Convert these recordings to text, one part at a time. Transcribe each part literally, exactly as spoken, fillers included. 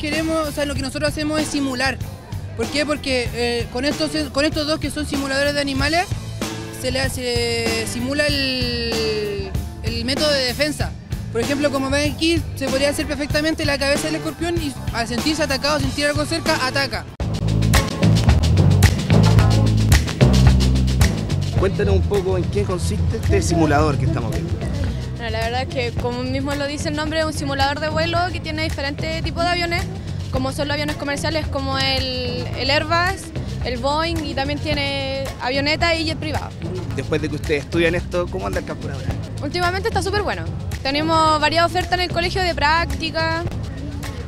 queremos, o sea, lo que nosotros hacemos es simular. ¿Por qué? Porque eh, con, estos, con estos dos que son simuladores de animales, se le hace, simula el, el método de defensa. Por ejemplo, como ven aquí, se podría hacer perfectamente la cabeza del escorpión y al sentirse atacado, sentir algo cerca, ataca. Cuéntanos un poco en qué consiste este simulador que estamos viendo. Bueno, la verdad es que, como mismo lo dice el nombre, es un simulador de vuelo que tiene diferentes tipos de aviones, como son los aviones comerciales como el, el Airbus, el Boeing, y también tiene avioneta y jet privado. Después de que ustedes estudian esto, ¿cómo anda el campo ahora? Últimamente está súper bueno. Tenemos varias ofertas en el colegio de práctica,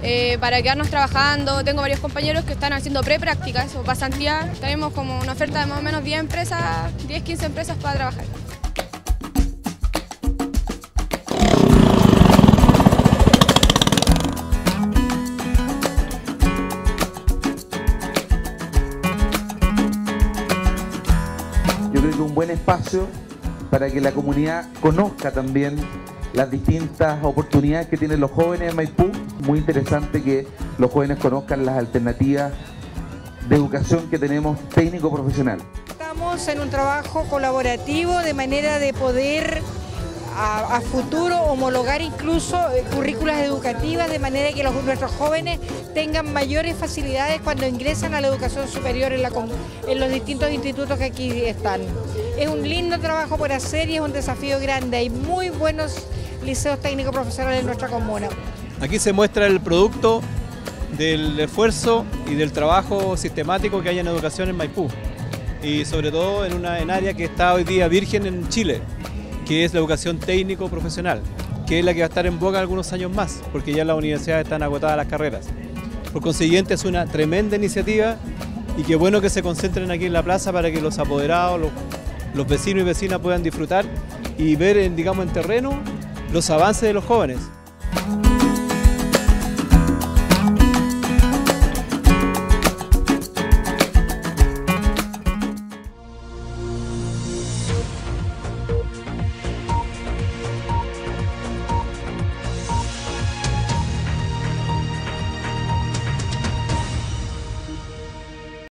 eh, para quedarnos trabajando. Tengo varios compañeros que están haciendo pre-prácticas o pasantías. Tenemos como una oferta de más o menos diez empresas, diez, quince empresas para trabajar. Yo creo que un buen espacio para que la comunidad conozca también las distintas oportunidades que tienen los jóvenes en Maipú. Muy interesante que los jóvenes conozcan las alternativas de educación que tenemos técnico-profesional. Estamos en un trabajo colaborativo de manera de poder a, a futuro homologar incluso currículas educativas, de manera que los, nuestros jóvenes tengan mayores facilidades cuando ingresan a la educación superior en, la, en los distintos institutos que aquí están. Es un lindo trabajo por hacer y es un desafío grande. Hay muy buenos liceos técnicos profesionales en nuestra comuna. Aquí se muestra el producto del esfuerzo y del trabajo sistemático que hay en educación en Maipú, y sobre todo en una en área que está hoy día virgen en Chile, que es la educación técnico-profesional, que es la que va a estar en boga algunos años más, porque ya en las universidades están agotadas las carreras. Por consiguiente, es una tremenda iniciativa y qué bueno que se concentren aquí en la plaza para que los apoderados, los, los vecinos y vecinas puedan disfrutar y ver en, digamos, en terreno los avances de los jóvenes.